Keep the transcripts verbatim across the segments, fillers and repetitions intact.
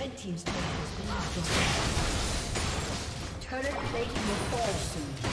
Red team's turret has been destroyed. Turret plating will fall soon.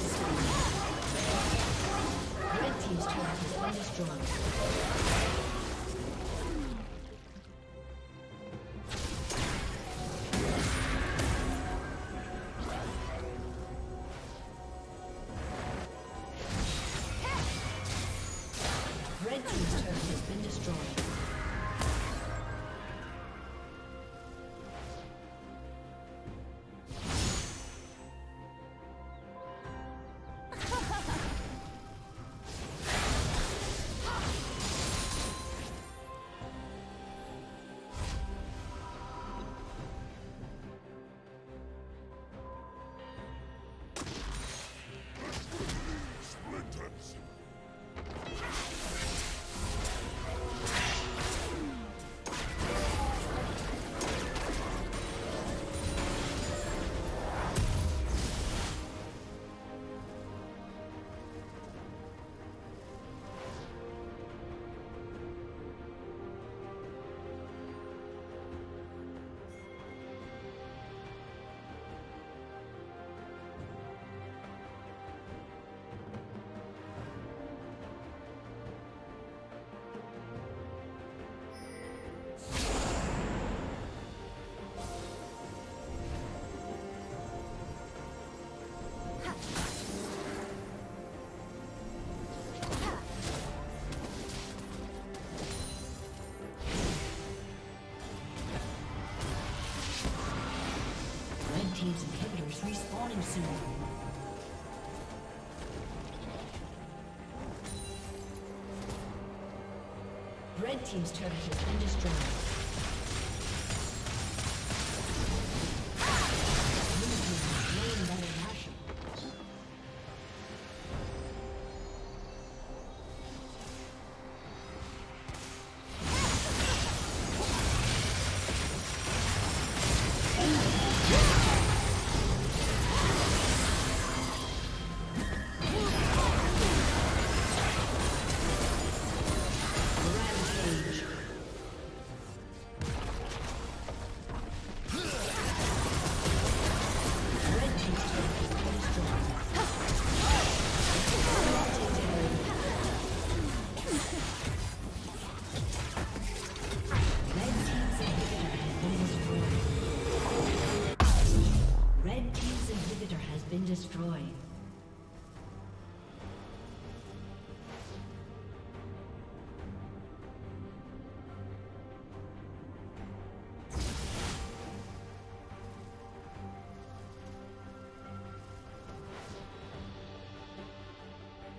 destroyed. Red team's turret has been destroyed. Team's inhibitors respawning soon. Red team's turret has been destroyed.